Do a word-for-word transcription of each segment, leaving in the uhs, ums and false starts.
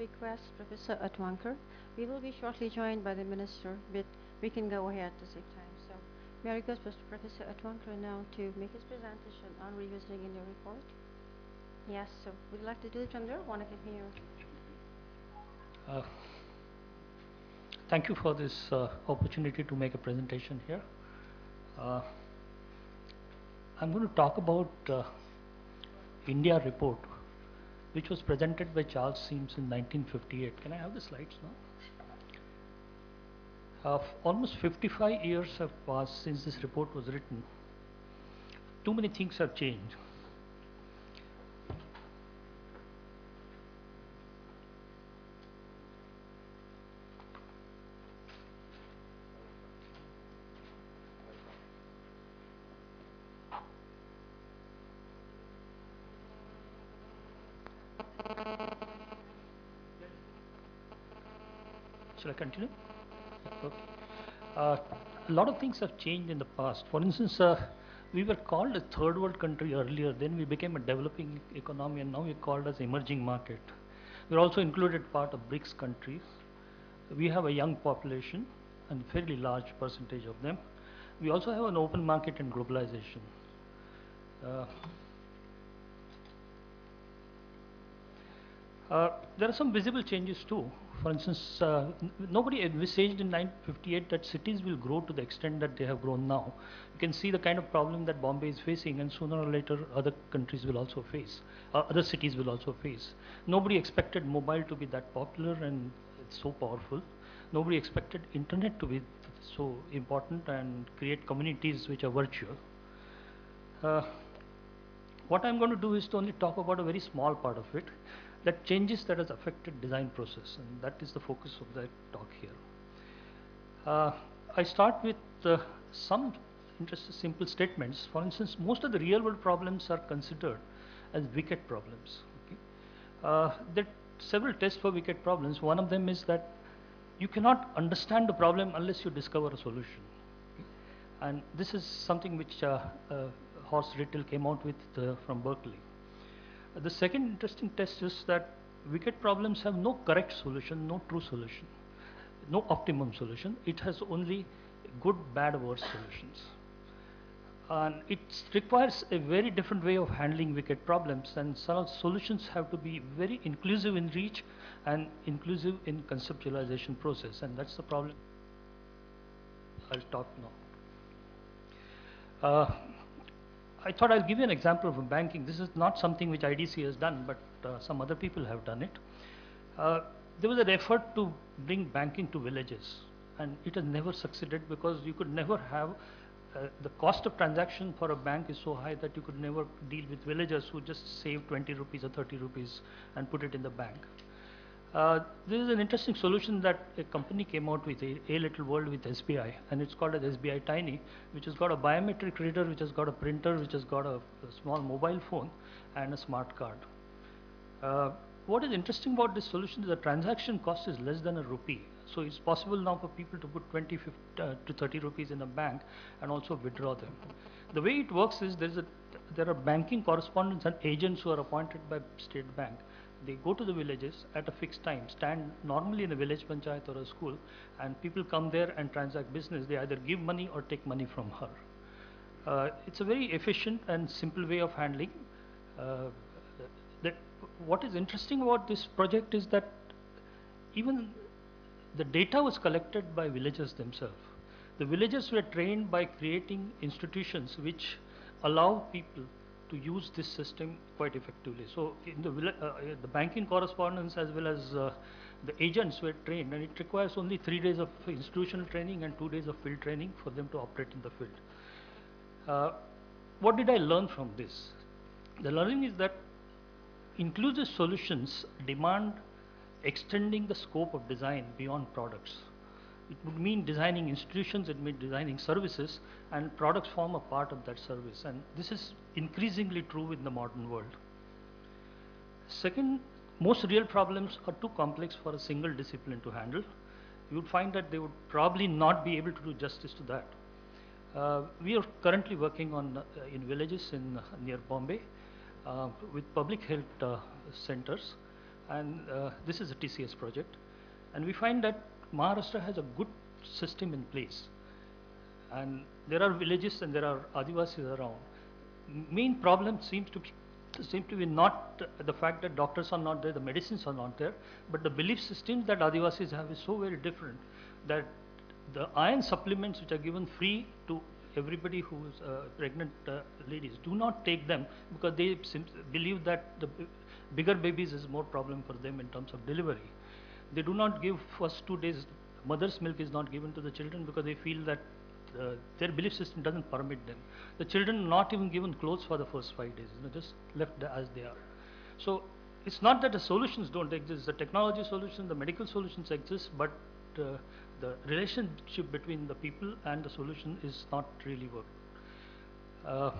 request Professor Atwanker. We will be shortly joined by the Minister, but we can go ahead to save time. So may I request Professor Atwanker now to make his presentation on revisiting in your report? Yes, so would you like to do it from there? Want to continue? Uh, thank you for this uh, opportunity to make a presentation here. Uh, I'm going to talk about uh, India report, which was presented by Charles Sims in nineteen fifty-eight. Can I have the slides now? Uh, almost fifty-five years have passed since this report was written. Too many things have changed. Shall I continue? Okay. Uh, a lot of things have changed in the past. For instance, uh, we were called a third world country earlier, then we became a developing economy, and now we're called as emerging market. We're also included part of BRICS countries. We have a young population and fairly large percentage of them. We also have an open market and globalization. Uh, Uh, there are some visible changes too. For instance, uh, nobody envisaged in nineteen fifty-eight that cities will grow to the extent that they have grown now. You can see the kind of problem that Bombay is facing, and sooner or later other countries will also face, uh, other cities will also face. Nobody expected mobile to be that popular and so powerful. Nobody expected internet to be so important and create communities which are virtual. Uh, what I'm going to do is to only talk about a very small part of it. That changes that has affected design process, and that is the focus of that talk here. Uh, I start with uh, some interesting simple statements. For instance, most of the real world problems are considered as wicked problems. Okay? Uh, there are several tests for wicked problems. One of them is that you cannot understand the problem unless you discover a solution. Okay? And this is something which uh, uh, Horst Rittel came out with uh, from Berkeley. The second interesting test is that wicked problems have no correct solution, no true solution, no optimum solution. It has only good, bad, worse solutions. And it requires a very different way of handling wicked problems, and some solutions have to be very inclusive in reach and inclusive in conceptualization process, and that's the problem I'll talk now. Uh, I thought I'll give you an example of banking. This is not something which I D C has done, but uh, some other people have done it. Uh, there was an effort to bring banking to villages, and it has never succeeded because you could never have, uh, the cost of transaction for a bank is so high that you could never deal with villagers who just save twenty rupees or thirty rupees and put it in the bank. Uh, this is an interesting solution that a company came out with, a, a little world with S B I, and it's called as S B I Tiny, which has got a biometric reader, which has got a printer, which has got a, a small mobile phone and a smart card. Uh, what is interesting about this solution is the transaction cost is less than a rupee, so it's possible now for people to put twenty to thirty rupees in a bank and also withdraw them. The way it works is there's a, there are banking correspondents and agents who are appointed by State Bank. They go to the villages at a fixed time, stand normally in a village panchayat or a school, and people come there and transact business. They either give money or take money from her. Uh, it's a very efficient and simple way of handling. Uh, that what is interesting about this project is that even the data was collected by villagers themselves. The villagers were trained by creating institutions which allow people to use this system quite effectively. So in the, uh, the banking correspondence as well as uh, the agents were trained, and it requires only three days of institutional training and two days of field training for them to operate in the field. Uh, what did I learn from this? The learning is that inclusive solutions demand extending the scope of design beyond products. It would mean designing institutions, it means designing services, and products form a part of that service. And this is increasingly true in the modern world. Second, most real problems are too complex for a single discipline to handle. You would find that they would probably not be able to do justice to that. Uh, we are currently working on uh, in villages in uh, near Bombay uh, with public health uh, centers. and uh, this is a T C S project, and we find that Maharashtra has a good system in place, and there are villages and there are Adivasis around. Main problem seems to be seem to be not the fact that doctors are not there, the medicines are not there, but the belief systems that Adivasis have is so very different that the iron supplements which are given free to everybody who is uh, pregnant uh, ladies do not take them because they believe that the bigger babies is more problem for them in terms of delivery. They do not give first two days, mother's milk is not given to the children because they feel that Uh, their belief system doesn't permit them. The children not even given clothes for the first five days, you know, just left as they are. So it's not that the solutions don't exist. The technology solutions, the medical solutions exist, but uh, the relationship between the people and the solution is not really working. Uh,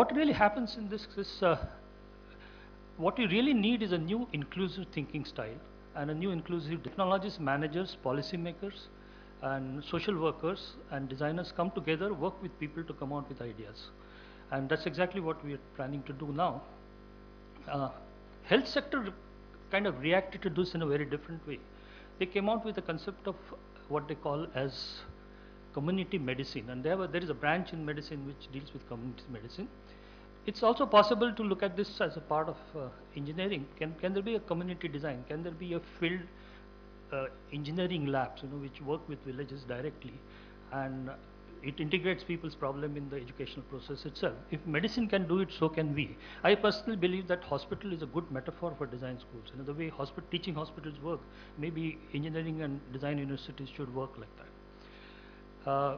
what really happens in this is, uh, what you really need is a new inclusive thinking style and a new inclusive technologies, managers, policymakers, and social workers and designers come together, work with people to come out with ideas. And that's exactly what we are planning to do now. Uh, health sector kind of reacted to this in a very different way. They came out with a concept of what they call as community medicine. And there, were, there is a branch in medicine which deals with community medicine. It's also possible to look at this as a part of uh, engineering. Can, can there be a community design? Can there be a field Uh, engineering labs, you know, which work with villages directly, and uh, it integrates people's problem in the educational process itself. If medicine can do it, so can we. I personally believe that hospital is a good metaphor for design schools. You know, the way hospital teaching hospitals work, maybe engineering and design universities should work like that. Uh,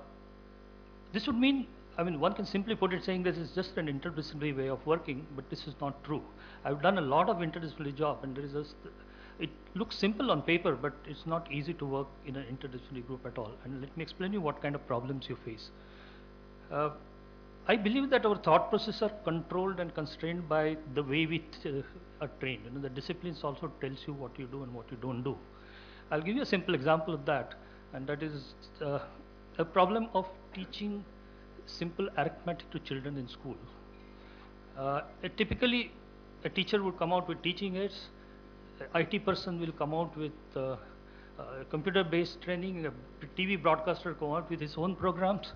this would mean, I mean, one can simply put it saying this is just an interdisciplinary way of working, but this is not true. I've done a lot of interdisciplinary job, and there is a it looks simple on paper, but it's not easy to work in an interdisciplinary group at all. And let me explain you what kind of problems you face. Uh, I believe that our thought processes are controlled and constrained by the way we th are trained. You know, the disciplines also tells you what you do and what you don't do. I'll give you a simple example of that, and that is uh, a problem of teaching simple arithmetic to children in school. Uh, typically, a teacher would come out with teaching aids. I T person will come out with uh, uh, computer-based training, a T V broadcaster will come out with his own programs,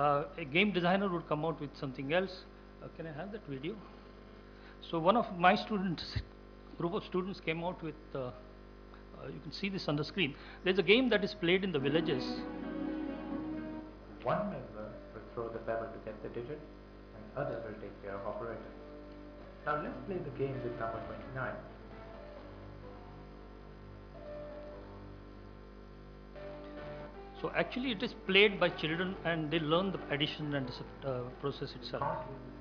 uh, a game designer would come out with something else. Uh, can I have that video? So one of my students, group of students came out with, uh, uh, you can see this on the screen. There's a game that is played in the villages. One member will throw the pebble to get the digit, and others will take care of operators. Now let's play the game with number twenty-nine. So actually it is played by children and they learn the addition and the uh, process itself. The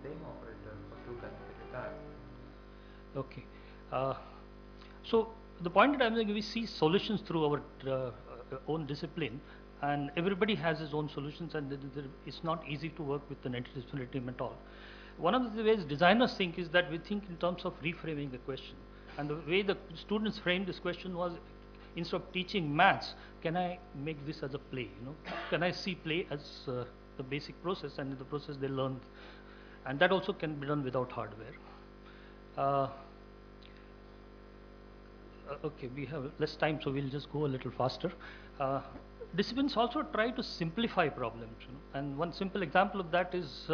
same operator for two guns at a time. Okay. Uh, so the point that I'm making, we see solutions through our uh, own discipline, and everybody has his own solutions, and it's not easy to work with an interdisciplinary team at all. One of the ways designers think is that we think in terms of reframing the question. And the way the students framed this question was, instead of teaching maths, can I make this as a play? You know, can I see play as uh, the basic process, and in the process they learn, and that also can be done without hardware. Uh, okay, we have less time, so we'll just go a little faster. Uh, disciplines also try to simplify problems, you know, and one simple example of that is uh,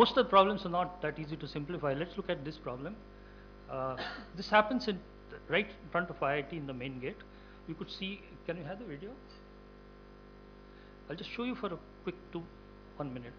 most of the problems are not that easy to simplify. Let's look at this problem. Uh, this happens in right in front of I I T in the main gate. You could see, can you have the video? I'll just show you for a quick two, one minute.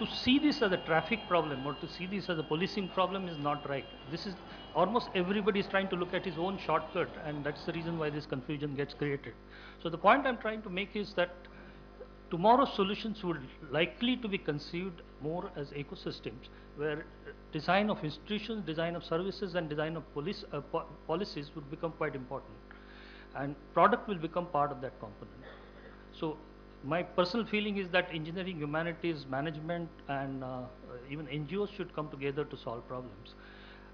To see this as a traffic problem or to see this as a policing problem is not right. This is almost everybody is trying to look at his own shortcut, and that's the reason why this confusion gets created. So the point I'm trying to make is that tomorrow's solutions would likely to be conceived more as ecosystems, where design of institutions, design of services, and design of police, uh, po policies would become quite important, and product will become part of that component. So My personal feeling is that engineering, humanities, management, and uh, even N G Os should come together to solve problems.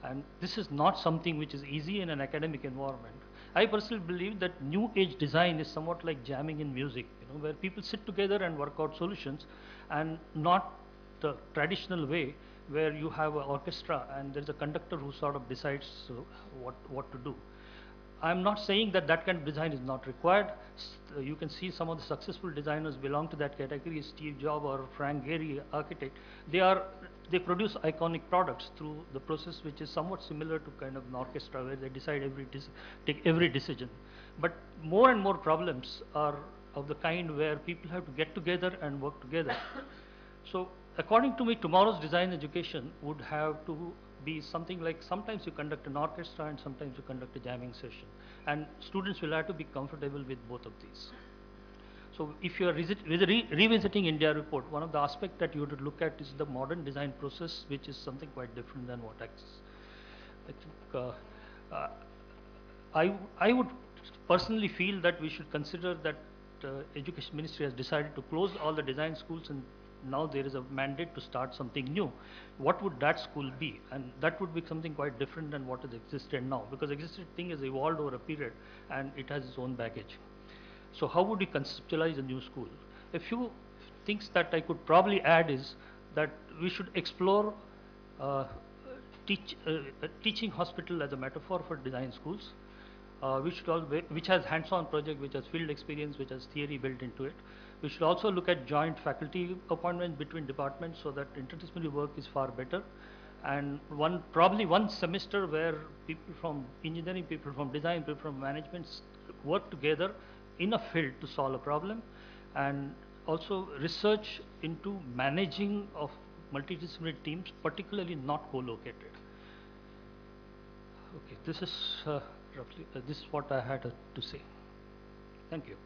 And this is not something which is easy in an academic environment. I personally believe that new age design is somewhat like jamming in music, you know, where people sit together and work out solutions, and not the traditional way where you have an orchestra and there's a conductor who sort of decides uh, what, what to do. I'm not saying that that kind of design is not required. Uh, you can see some of the successful designers belong to that category, Steve Jobs or Frank Gehry, architect. They are, they produce iconic products through the process which is somewhat similar to kind of an orchestra where they decide every, take every decision. But more and more problems are of the kind where people have to get together and work together. So according to me, tomorrow's design education would have to be something like sometimes you conduct an orchestra and sometimes you conduct a jamming session, and students will have to be comfortable with both of these. So if you are re re revisiting India report, one of the aspects that you would look at is the modern design process, which is something quite different than what exists. I think uh, uh, I, I would personally feel that we should consider that uh, Education Ministry has decided to close all the design schools, and now there is a mandate to start something new. What would that school be? And that would be something quite different than what is existed now, because existing thing has evolved over a period and it has its own baggage. So how would you conceptualize a new school? A few things that I could probably add is that we should explore uh, teach, uh, teaching hospital as a metaphor for design schools, uh, which, which has hands-on project, which has field experience, which has theory built into it. We should also look at joint faculty appointments between departments so that interdisciplinary work is far better. And one, probably one semester where people from engineering, people from design, people from management work together in a field to solve a problem. And also research into managing of multidisciplinary teams, particularly not co-located. Okay, this is uh, roughly, uh, this is what I had uh, to say. Thank you.